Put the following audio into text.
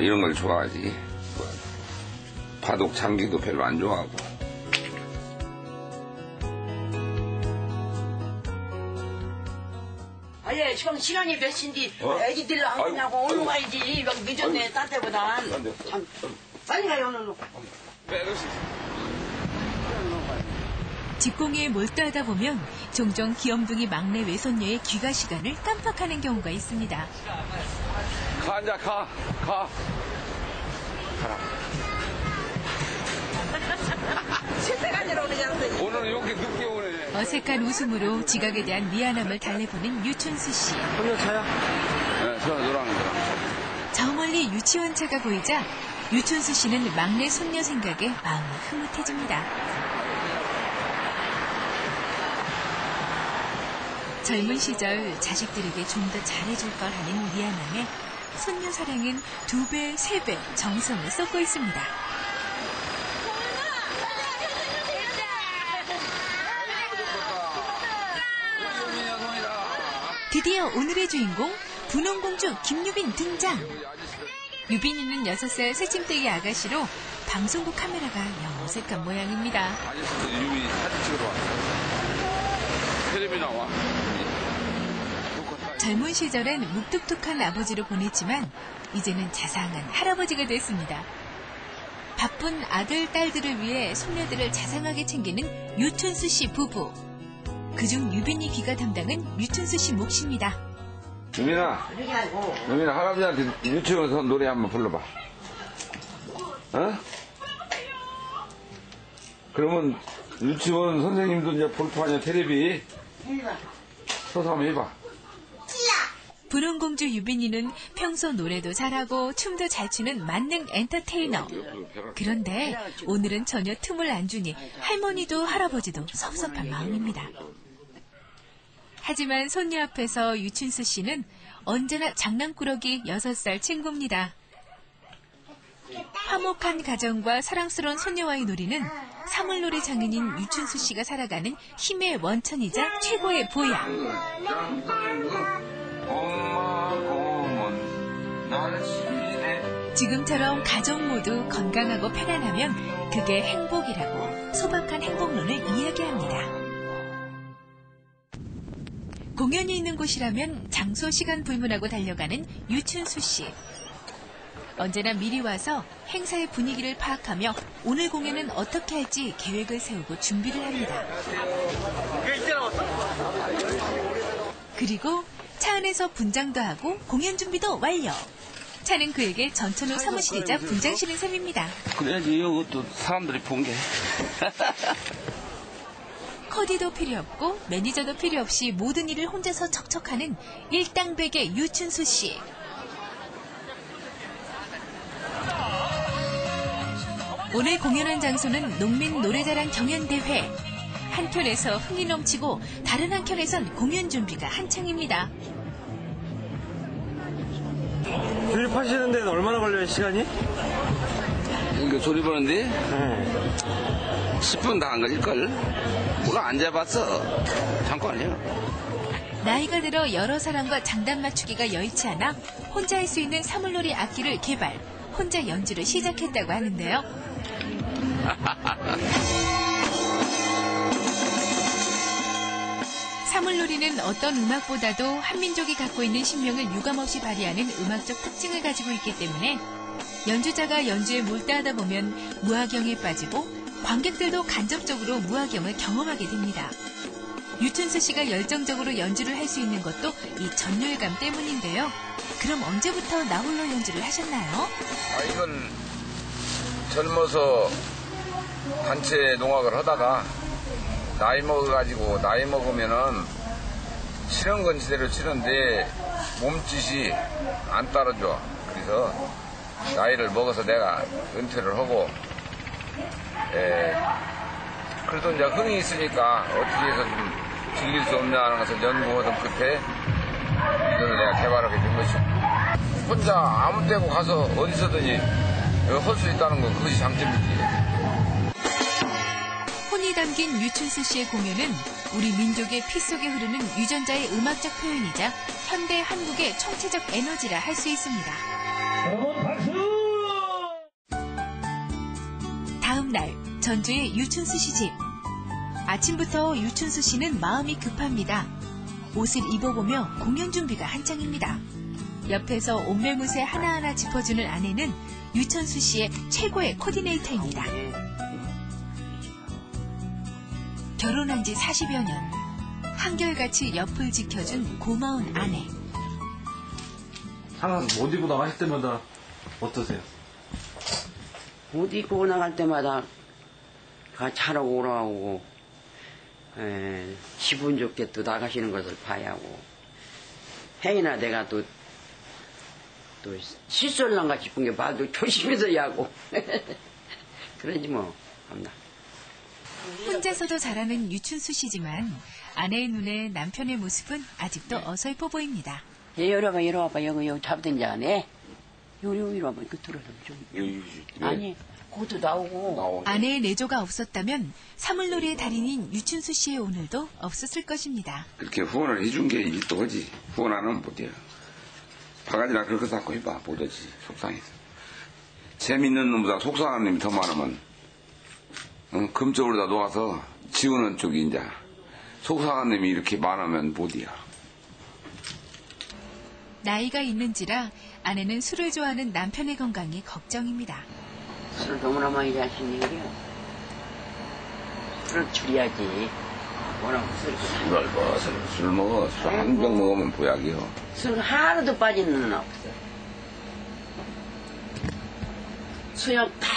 이런 걸 좋아하지. 파독 참기도 별로 안 좋아하고. 아예 지금 시간이 몇 시인데 애기들로 안 끝나고 얼른 가야지. 막 늦었네, 딴 때보단. 참, 빨리 가요, 얼른. 직공에 몰두하다 보면 종종 귀염둥이 막내 외손녀의 귀가 시간을 깜빡하는 경우가 있습니다. 가, 앉아, 가. 가라. 실패가 내려오지 않았더니. 오늘은 이렇게 늦게 오네. 어색한 웃음으로 지각에 대한 미안함을 달래보는 유춘수 씨. 오늘 차야? 네, 저 노랑입니다. 저 멀리 유치원 차가 보이자 유춘수 씨는 막내 손녀 생각에 마음이 흐뭇해집니다. 젊은 시절 자식들에게 좀 더 잘해줄 걸 하는 미안함에 손녀 사랑은 2배, 3배 정성을 쏟고 있습니다. 드디어 오늘의 주인공 분홍공주 김유빈 등장. 유빈이는 6살 새침대기 아가씨로 방송국 카메라가 영 어색한 모양입니다. 유빈이 사진 찍으러 왔어. 텔레비 나와. 젊은 시절엔 묵뚝뚝한 아버지로 보냈지만 이제는 자상한 할아버지가 됐습니다. 바쁜 아들, 딸들을 위해 손녀들을 자상하게 챙기는 유춘수 씨 부부. 그중 유빈이 귀가 담당은 유춘수 씨 몫입니다. 유빈아, 할아버지한테 유치원에서 노래 한번 불러봐. 어? 그러면 유치원 선생님도 이제 볼판이야, 텔레비. 서서 한번 해봐. 분홍공주 유빈이는 평소 노래도 잘하고 춤도 잘 추는 만능 엔터테이너. 그런데 오늘은 전혀 틈을 안 주니 할머니도 할아버지도 섭섭한 마음입니다. 하지만 손녀 앞에서 유춘수 씨는 언제나 장난꾸러기 6살 친구입니다. 화목한 가정과 사랑스러운 손녀와의 놀이는 사물놀이 장인인 유춘수 씨가 살아가는 힘의 원천이자 최고의 보약. 지금처럼 가족 모두 건강하고 편안하면 그게 행복이라고 소박한 행복론을 이야기합니다. 공연이 있는 곳이라면 장소 시간 불문하고 달려가는 유춘수 씨. 언제나 미리 와서 행사의 분위기를 파악하며 오늘 공연은 어떻게 할지 계획을 세우고 준비를 합니다. 그리고 차 안에서 분장도 하고 공연 준비도 완료. 차는 그에게 전천후 사무실이자 분장실인 셈입니다. 그래야지 이것도 사람들이 본 게. 커디도 필요 없고 매니저도 필요 없이 모든 일을 혼자서 척척하는 일당백의 유춘수 씨. 오늘 공연한 장소는 농민 노래자랑 경연대회. 한 켠에서 흥이 넘치고 다른 한 켠에선 공연 준비가 한창입니다. 조립하시는 데는 얼마나 걸려요, 시간이? 그러니까 조립하는데? 네. 10분 다 안 걸릴걸? 몰라, 안 잡았어. 잠깐만요. 나이가 들어 여러 사람과 장단 맞추기가 여의치 않아 혼자 할 수 있는 사물놀이 악기를 개발, 혼자 연주를 시작했다고 하는데요. 사물놀이는 어떤 음악보다도 한민족이 갖고 있는 신명을 유감없이 발휘하는 음악적 특징을 가지고 있기 때문에 연주자가 연주에 몰두하다 보면 무화경에 빠지고 관객들도 간접적으로 무화경을 경험하게 됩니다. 유춘수 씨가 열정적으로 연주를 할 수 있는 것도 이 전율감 때문인데요. 그럼 언제부터 나홀로 연주를 하셨나요? 이건 젊어서 단체 농악을 하다가 나이 먹으면은 치는 건 제대로 치는데 몸짓이 안 따라줘. 그래서 나이를 먹어서 내가 은퇴를 하고, 그래도 이제 흥이 있으니까 어떻게 해서 좀 즐길 수 없냐 하는 것을 연구하던 끝에 이걸 내가 개발하게 된 것이죠. 혼자 아무 데고 가서 어디서든지 할 수 있다는 건 그것이 장점이지. 혼이 담긴 유춘수 씨의 공연은 우리 민족의 피 속에 흐르는 유전자의 음악적 표현이자 현대 한국의 총체적 에너지라 할 수 있습니다. 다음날 전주의 유춘수 씨 집. 아침부터 유춘수 씨는 마음이 급합니다. 옷을 입어보며 공연 준비가 한창입니다. 옆에서 옷매무새 하나하나 짚어주는 아내는 유춘수 씨의 최고의 코디네이터입니다. 결혼한 지 40여 년, 한결같이 옆을 지켜준 고마운 아내. 항상 옷 입고 나갈 때마다 어떠세요? 옷 입고 나갈 때마다 잘하고 오라고, 기분 좋게 또 나가시는 것을 봐야 하고, 행이나 내가 또 실수를 난가 싶은 게 봐도 조심해서야 하고. 그러지 뭐, 겁나. 혼자서도 잘하는 유춘수 씨지만 아내의 눈에 남편의 모습은 아직도 어설퍼 보입니다. 예, 이리 와봐. 여기 잡든지 안 해. 이리 와봐. 이거 들어가면 좀. 예. 아니, 그것도 나오고. 아내의 내조가 없었다면 사물놀이의 달인인 유춘수 씨의 오늘도 없었을 것입니다. 그렇게 후원을 해준 게 일도지. 후원 안 하면 못해요. 바가지나 긁어 닦고 해봐. 못하지. 속상해서. 재밌는 놈보다 속상한 놈이 더 많으면 금쪽으로다 놓아서 지우는 쪽이 이제 속상한 놈이 이렇게 많으면 못이야. 나이가 있는지라 아내는 술을 좋아하는 남편의 건강이 걱정입니다. 술을 너무나 많이 마시는 게요. 술을 줄여야지. 뭐라고 술 먹어. 술 한 병 먹으면 보약이요. 술 하루도 빠지는 건 없어. 수영 다.